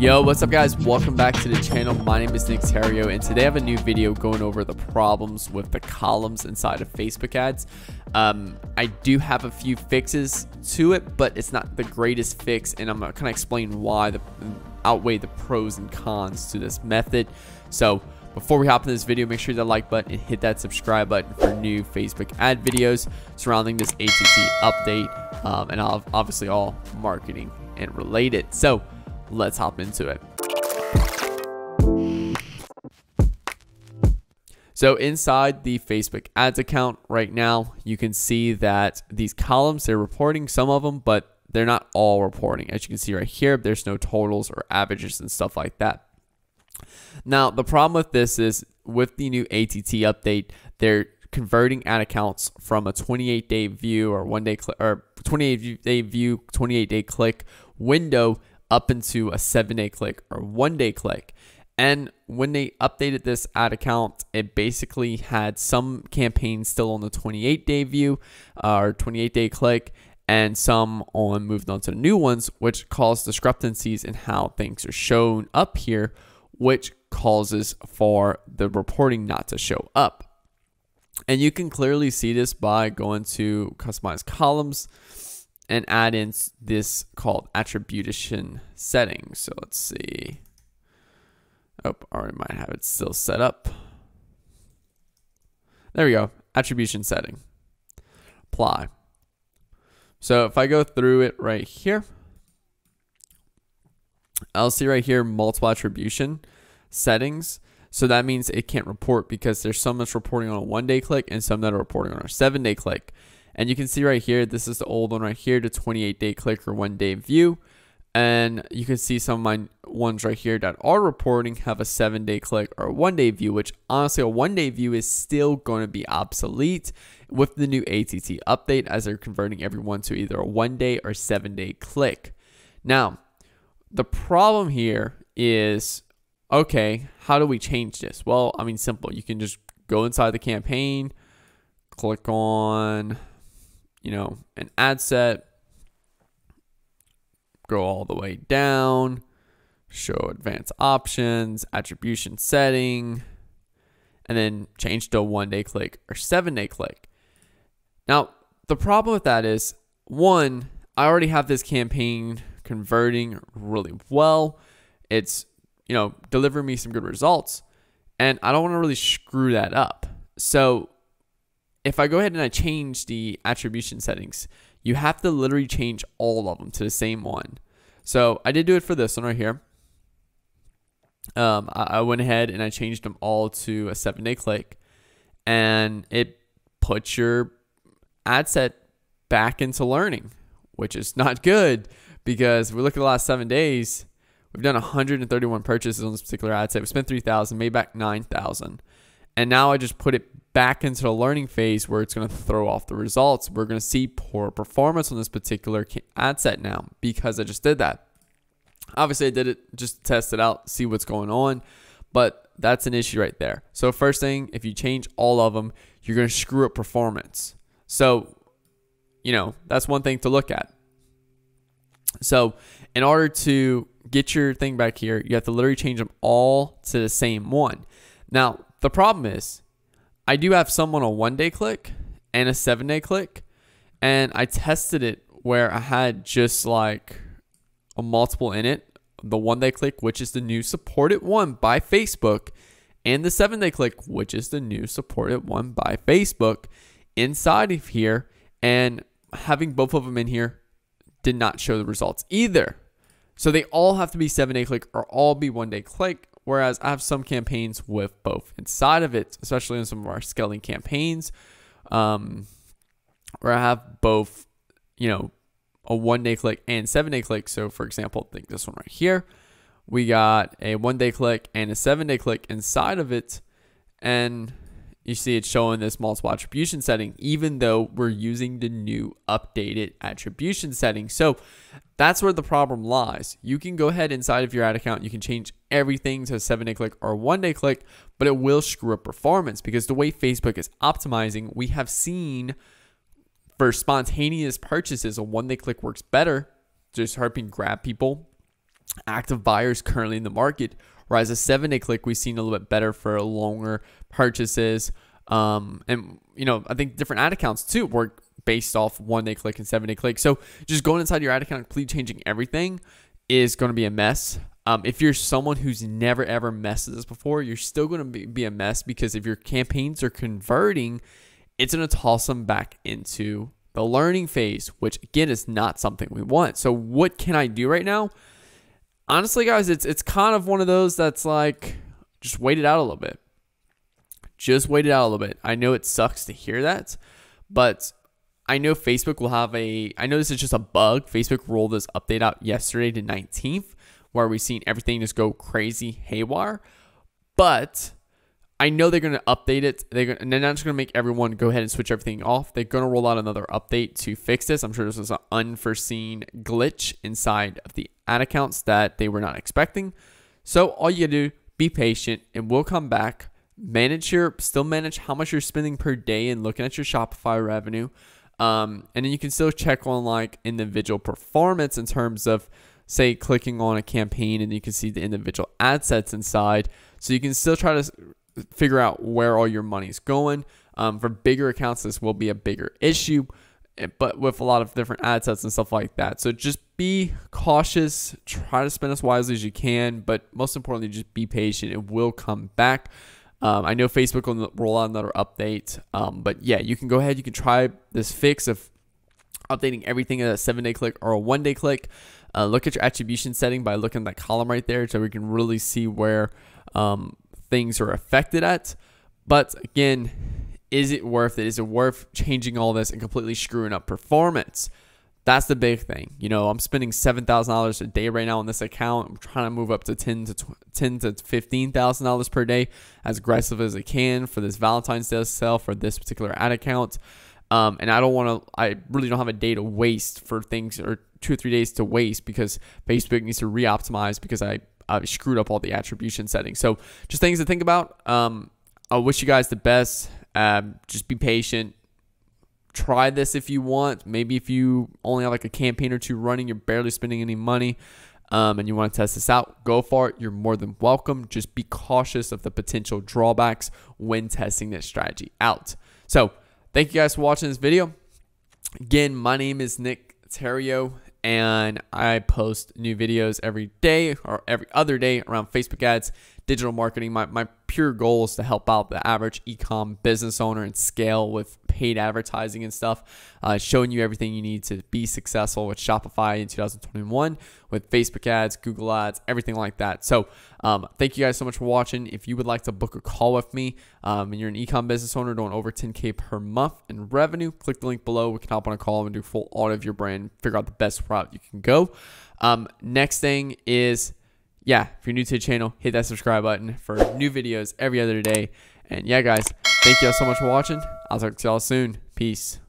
Yo, what's up guys? Welcome back to the channel. My name is Nick Theriot and today I have a new video going over the problems with the columns inside of Facebook ads. I do have a few fixes to it, but it's not the greatest fix, and I'm gonna kind of explain why outweigh the pros and cons to this method. So before we hop into this video, make sure you hit that like button and hit that subscribe button for new Facebook ad videos surrounding this ATT update, and obviously all marketing and related. So let's hop into it. So inside the Facebook ads account right now, you can see that these columns, they're reporting some of them, but they're not all reporting. As you can see right here, there's no totals or averages and stuff like that. Now, the problem with this is with the new ATT update, they're converting ad accounts from a 28-day view or 28-day view, 28-day click window up into a 7-day click or 1-day click. And when they updated this ad account, it basically had some campaigns still on the 28-day view or 28-day click, and some moved on to the new ones, which caused discrepancies in how things are shown up here, which causes for the reporting not to show up. And you can clearly see this by going to customize columns and add in this called attribution settings. So let's see. Oh, I already might have it still set up. There we go. Attribution setting. Apply. So if I go through it right here, I'll see right here multiple attribution settings. So that means it can't report because there's some that's reporting on a 1-day click and some that are reporting on a 7-day click. And you can see right here, this is the old one right here, the 28-day click or 1-day view. And you can see some of my ones right here that are reporting have a 7-day click or 1-day view, which honestly a 1-day view is still going to be obsolete with the new ATT update, as they're converting everyone to either a 1-day or 7-day click. Now, the problem here is, okay, how do we change this? Well, I mean, simple. You can just go inside the campaign, click on, you know, an ad set, go all the way down, show advanced options, attribution setting, and then change to a 1-day click or 7-day click. Now, the problem with that is, one, I already have this campaign converting really well. It's, you know, delivering me some good results, and I don't want to really screw that up. So if I go ahead and I change the attribution settings, you have to literally change all of them to the same one. So I did do it for this one right here. I went ahead and I changed them all to a 7-day click, and it puts your ad set back into learning, which is not good, because if we look at the last 7 days, we've done 131 purchases on this particular ad set. We spent $3,000, made back $9,000. And now I just put it back into the learning phase where it's going to throw off the results. We're going to see poor performance on this particular ad set now because I just did that. Obviously, I did it just to test it out, see what's going on, but that's an issue right there. So first thing, if you change all of them, you're going to screw up performance. So, you know, that's one thing to look at. So in order to get your thing back here, you have to literally change them all to the same one. Now, the problem is, I do have some on a 1-day click and a 7-day click, and I tested it where I had just like a multiple in it, the 1-day click, which is the new supported one by Facebook, and the 7-day click, which is the new supported one by Facebook, inside of here, and having both of them in here did not show the results either. So they all have to be 7-day click or all be 1-day click, whereas I have some campaigns with both inside of it, especially in some of our scaling campaigns, where I have both, you know, a 1-day click and 7-day click. So for example, I think this one right here, we got a 1-day click and a 7-day click inside of it, and you see it's showing this multiple attribution setting, even though we're using the new updated attribution setting. So that's where the problem lies. You can go ahead inside of your ad account, you can change everything to a 7-day click or 1-day click, but it will screw up performance because the way Facebook is optimizing, we have seen for spontaneous purchases, a 1-day click works better, just helping grab people active buyers currently in the market. Whereas a 7-day click, we've seen a little bit better for longer purchases. And you know, I think different ad accounts too work based off 1-day click and 7-day click. So just going inside your ad account and completely changing everything is going to be a mess. If you're someone who's never ever messed with this before, you're still going to be a mess, because if your campaigns are converting, it's going to toss them back into the learning phase, which again is not something we want. So what can I do right now? Honestly, guys, it's kind of one of those that's like, just wait it out a little bit. Just wait it out a little bit. I know it sucks to hear that, but I know Facebook will have a, I know this is just a bug. Facebook rolled this update out yesterday, the 19th, where we've seen everything just go crazy haywire. But I know they're going to update it. They're not just going to make everyone go ahead and switch everything off. They're going to roll out another update to fix this. I'm sure this was an unforeseen glitch inside of the ad accounts that they were not expecting. So all you do, be patient, and we'll come back. Still manage how much you're spending per day and looking at your Shopify revenue. And then you can still check on like individual performance in terms of, say, clicking on a campaign, and you can see the individual ad sets inside. So you can still try to figure out where all your money's going. For bigger accounts, this will be a bigger issue, but with a lot of different ad sets and stuff like that. So just be cautious, try to spend as wisely as you can, but most importantly, just be patient. It will come back. I know Facebook will roll out another update, but yeah, you can go ahead. You can try this fix of updating everything at a 7-day click or a 1-day click. Look at your attribution setting by looking at that column right there, so we can really see where things are affected at. But again, is it worth it? Is it worth changing all this and completely screwing up performance? That's the big thing. You know, I'm spending $7,000 a day right now on this account. I'm trying to move up to $10,000 to $15,000 per day, as aggressive as I can for this Valentine's Day sale for this particular ad account. And I don't want to. I really don't have a day to waste for things, or 2 or 3 days to waste, because Facebook needs to re-optimize because I screwed up all the attribution settings. So just things to think about. I wish you guys the best. Just be patient. Try this if you want. Maybe if you only have like a campaign or two running, you're barely spending any money, and you want to test this out, go for it. You're more than welcome. Just be cautious of the potential drawbacks when testing this strategy out. So thank you guys for watching this video. Again, my name is Nick Theriot, and I post new videos every day or every other day around Facebook ads, digital marketing. My pure goal is to help out the average e-com business owner and scale with paid advertising and stuff, showing you everything you need to be successful with Shopify in 2021, with Facebook ads, Google ads, everything like that. So thank you guys so much for watching. If you would like to book a call with me, and you're an e-com business owner doing over 10K per month in revenue, click the link below. We can hop on a call and do full audit of your brand, figure out the best route you can go. Next thing is, yeah, if you're new to the channel, hit that subscribe button for new videos every other day. And yeah, guys, thank you all so much for watching. I'll talk to y'all soon. Peace.